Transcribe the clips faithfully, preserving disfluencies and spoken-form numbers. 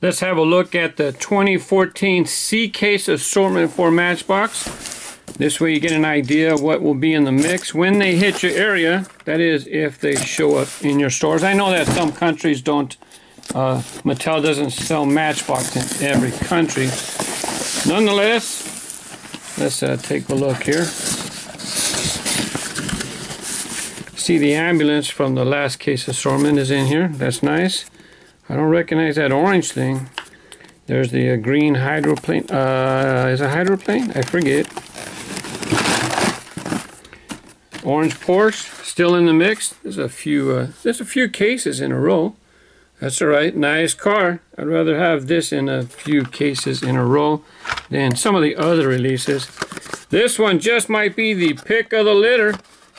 Let's have a look at the twenty fourteen C-Case Assortment for Matchbox. This way you get an idea of what will be in the mix when they hit your area. That is, if they show up in your stores. I know that some countries don't, uh, Mattel doesn't sell Matchbox in every country. Nonetheless, let's uh, take a look here. See the ambulance from the last case assortment is in here. That's nice. I don't recognize that orange thing. There's the uh, green hydroplane. Uh, is it a hydroplane? I forget. Orange Porsche still in the mix. There's a few. Uh, there's a few cases in a row. That's all right. Nice car. I'd rather have this in a few cases in a row than some of the other releases. This one just might be the pick of the litter.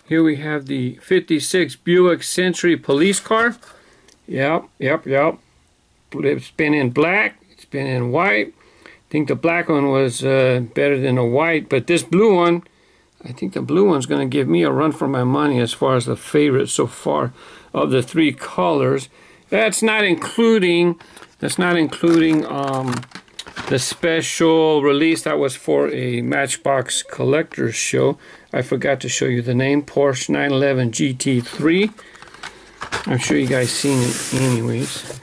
Here we have the fifty-six Buick Century police car. Yep, yep, yep. It's been in black. It's been in white. I think the black one was uh, better than the white, but this blue one, I think the blue one's going to give me a run for my money as far as the favorite so far of the three colors. That's not including. That's not including um, the special release that was for a Matchbox collector's show. I forgot to show you the name, Porsche nine eleven G T three. I'm sure you guys seen it anyways.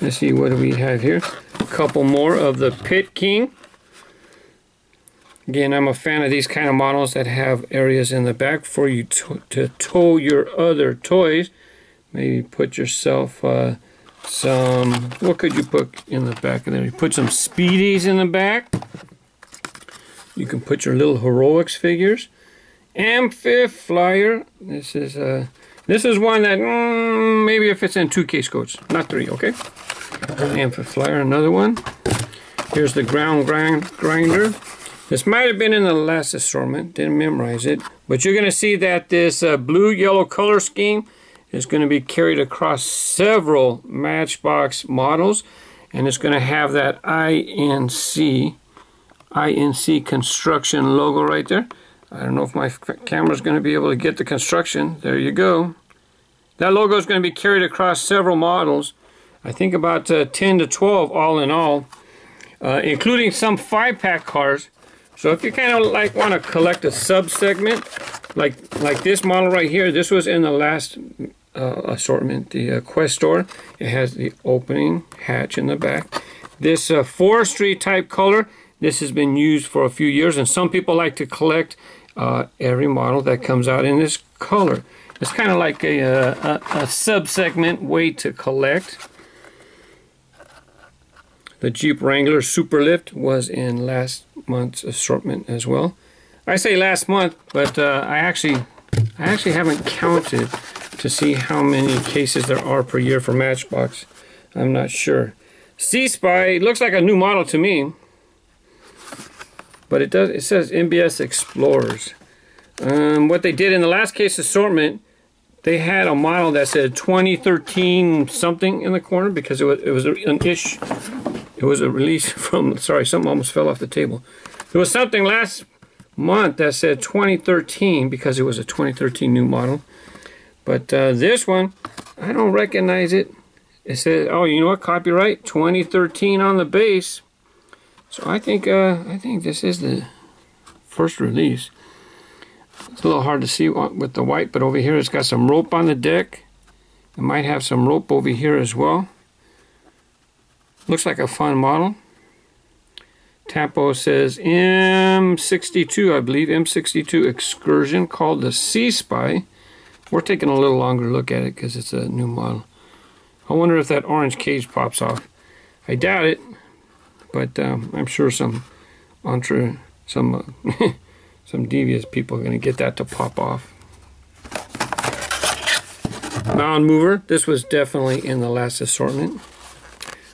Let's see, what do we have here? A couple more of the Pit King. Again, I'm a fan of these kind of models that have areas in the back for you to, to tow your other toys. Maybe put yourself uh, some, what could you put in the back of there? You put some Speedies in the back. You can put your little Heroics figures. Amphi Flyer. This is a... Uh, This is one that, mm, maybe if it's in two case codes, not three, okay? Amphi Flyer, another one. Here's the ground grind grinder. This might have been in the last assortment, didn't memorize it. But you're going to see that this uh, blue-yellow color scheme is going to be carried across several Matchbox models. And it's going to have that I N C, I N C construction logo right there. I don't know if my camera's going to be able to get the construction. There you go. That logo is going to be carried across several models. I think about uh, ten to twelve all in all, uh, including some five-pack cars. So if you kind of like want to collect a sub-segment, like like this model right here, this was in the last uh, assortment, the uh, Quest Store. It has the opening hatch in the back. This uh, forestry type color, this has been used for a few years, and some people like to collect uh, every model that comes out in this color. It's kind of like a, a, a sub-segment way to collect. The Jeep Wrangler Superlift was in last month's assortment as well. I say last month, but uh, I actually I actually haven't counted to see how many cases there are per year for Matchbox. I'm not sure. Sea Spy looks like a new model to me. But it does. It says M B S Explorers. Um, what they did in the last case assortment, they had a model that said twenty thirteen something in the corner because it was it was an ish. It was a release from. Sorry, something almost fell off the table. There was something last month that said twenty thirteen because it was a twenty thirteen new model. But uh, this one, I don't recognize it. It says, oh, you know what? Copyright twenty thirteen on the base. So I think uh, I think this is the first release. It's a little hard to see with the white, but over here it's got some rope on the deck. It might have some rope over here as well. Looks like a fun model. Tapo says M sixty-two, I believe, M sixty-two Excursion, called the Sea Spy. We're taking a little longer look at it because it's a new model. I wonder if that orange cage pops off. I doubt it. But um, I'm sure some entre, some uh, some devious people are going to get that to pop off. Mound mover. This was definitely in the last assortment.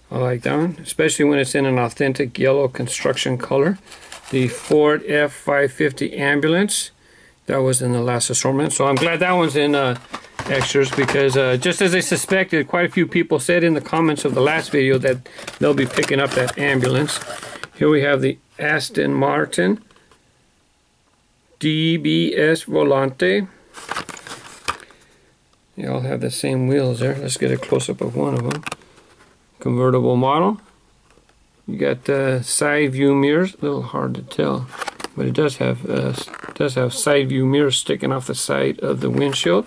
I like that one, especially when it's in an authentic yellow construction color. The Ford F five fifty ambulance. That was in the last assortment. So I'm glad that one's in uh, extras because uh, just as I suspected, quite a few people said in the comments of the last video that they'll be picking up that ambulance. Here we have the Aston Martin D B S Volante. They all have the same wheels there. Let's get a close-up of one of them. convertible model. You got uh, side view mirrors. A little hard to tell, but it does have uh, does have side view mirrors sticking off the side of the windshield.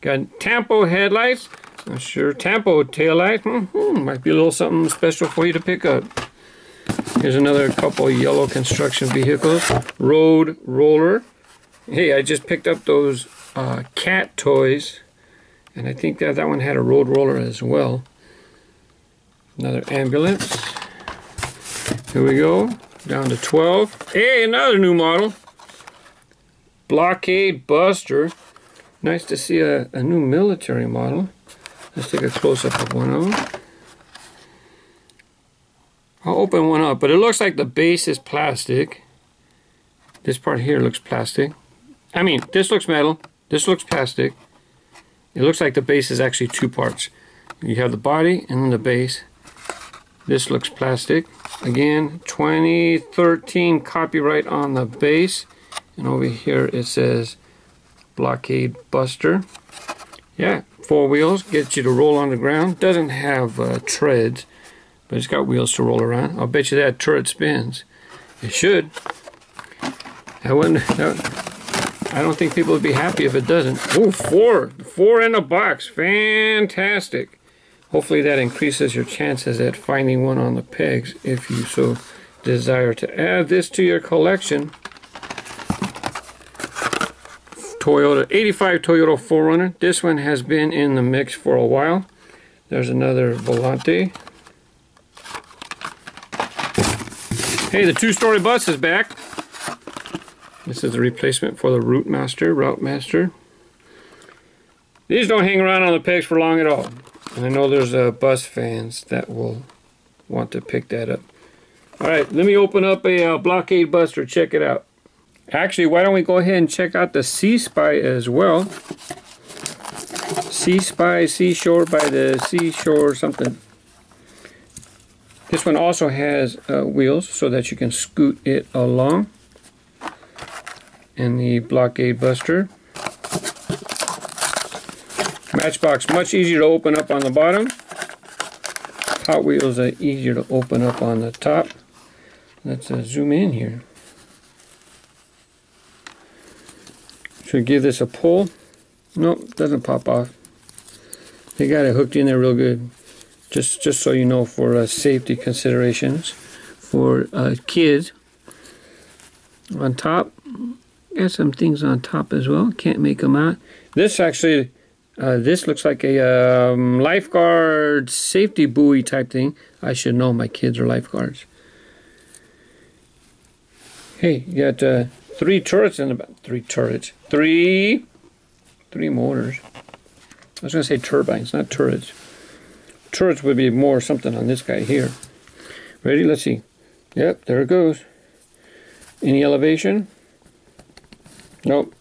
Got Tampo headlights. I'm sure Tampo taillight. Mm-hmm. Might be a little something special for you to pick up. Here's another couple yellow construction vehicles. Road roller. Hey, I just picked up those uh, cat toys, and I think that that one had a road roller as well. Another ambulance. Here we go. Down to twelve. Hey, another new model. Blockade Buster. Nice to see a, a new military model. Let's take a close-up of one of them. I'll open one up, but it looks like the base is plastic. This part here looks plastic. I mean, this looks metal. This looks plastic. It looks like the base is actually two parts. You have the body and then the base. This looks plastic. Again, twenty thirteen copyright on the base. And over here it says Blockade Buster. Yeah, four wheels, gets you to roll on the ground. Doesn't have uh, treads, but it's got wheels to roll around. I'll bet you that turret spins. It should. I wouldn't. I don't think people would be happy if it doesn't. Oh, four, four in a box. Fantastic. Hopefully that increases your chances at finding one on the pegs if you so desire to add this to your collection. Toyota eighty-five Toyota four runner. This one has been in the mix for a while. There's another Volante. Hey, the two-story bus is back. This is the replacement for the Route Master, Route Master. These don't hang around on the pegs for long at all. And I know there's uh, bus fans that will want to pick that up. All right, let me open up a uh, Blockade Buster. Check it out. Actually, why don't we go ahead and check out the Sea Spy as well. Sea Spy, Seashore by the Seashore something. This one also has uh, wheels so that you can scoot it along. And the Blockade Buster. Matchbox, much easier to open up on the bottom. Hot Wheels are easier to open up on the top. Let's uh, zoom in here. Should give this a pull. Nope, doesn't pop off. They got it hooked in there real good. Just, just so you know, for uh, safety considerations for uh, kids. On top, got some things on top as well. Can't make them out. This actually, uh, this looks like a um, lifeguard safety buoy type thing. I should know my kids are lifeguards. Hey, you got uh, three turrets in the back. Three turrets. Three, three motors. I was gonna say turbines, not turrets. Turrets would be more something on this guy here. Ready? Let's see. Yep, there it goes. Any elevation? Nope.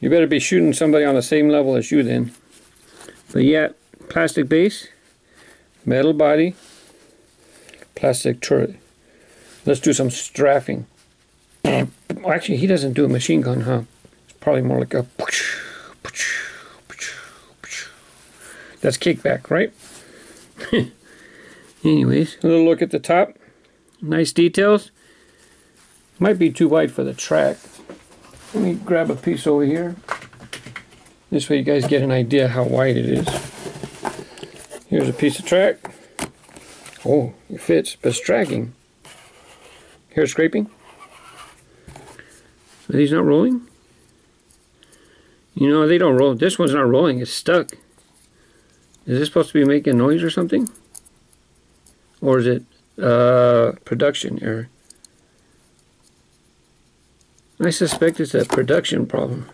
You better be shooting somebody on the same level as you then. But yeah, plastic base, metal body, plastic turret. Let's do some strafing. Actually, he doesn't do a machine gun, huh? It's probably more like a... That's kickback, right? Anyways, a little look at the top. Nice details. Might be too wide for the track. Let me grab a piece over here. This way you guys get an idea how wide it is. Here's a piece of track. Oh, it fits, but it's dragging. Here's scraping. Are these not rolling? You know, they don't roll. This one's not rolling, it's stuck. Is this supposed to be making noise or something? Or is it uh, production error? I suspect it's a production problem.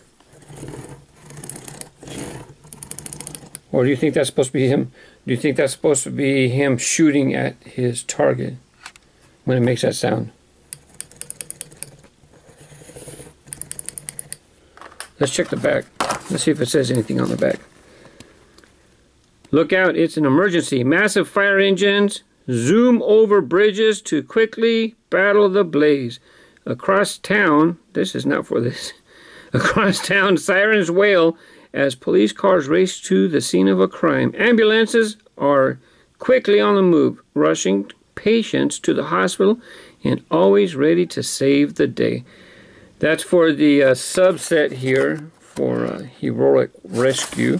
Or do you think that's supposed to be him? Do you think that's supposed to be him shooting at his target when it makes that sound? Let's check the back. Let's see if it says anything on the back. Look out, it's an emergency. Massive fire engines zoom over bridges to quickly battle the blaze. Across town, this is not for this. Across town, sirens wail as police cars race to the scene of a crime. Ambulances are quickly on the move, rushing patients to the hospital and always ready to save the day. That's for the uh, subset here for uh, Heroic Rescue.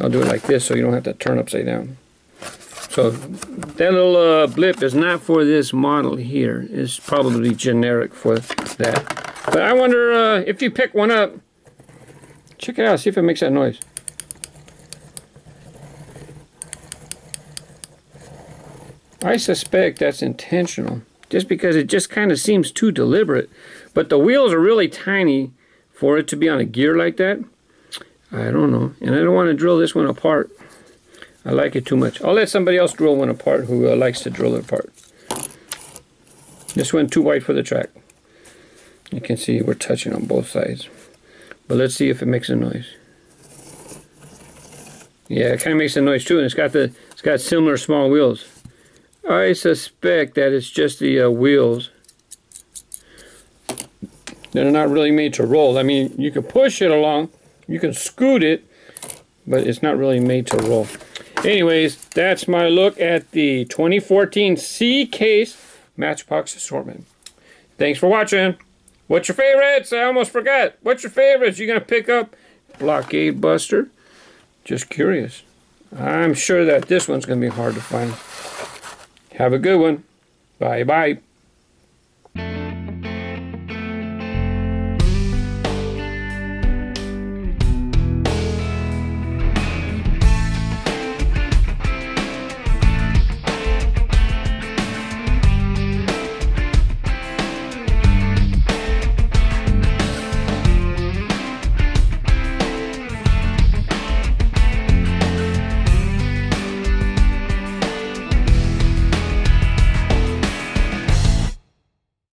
I'll do it like this so you don't have to turn upside down. So that little uh, blip is not for this model here. It's probably generic for that. But I wonder uh, if you pick one up, check it out, see if it makes that noise. I suspect that's intentional, just because it just kind of seems too deliberate. But the wheels are really tiny for it to be on a gear like that. I don't know, and I don't want to drill this one apart. I like it too much. I'll let somebody else drill one apart who uh, likes to drill it apart. This one too wide for the track. You can see we're touching on both sides. But let's see if it makes a noise. Yeah, it kind of makes a noise too, and it's got the it's got similar small wheels. I suspect that it's just the uh, wheels. They're not really made to roll. I mean, you can push it along, you can scoot it, but it's not really made to roll. Anyways, that's my look at the twenty fourteen C-Case Matchbox Assortment. Thanks for watching. What's your favorites? I almost forgot. What's your favorites? You gonna pick up Blockade Buster? Just curious. I'm sure that this one's gonna be hard to find. Have a good one. Bye-bye.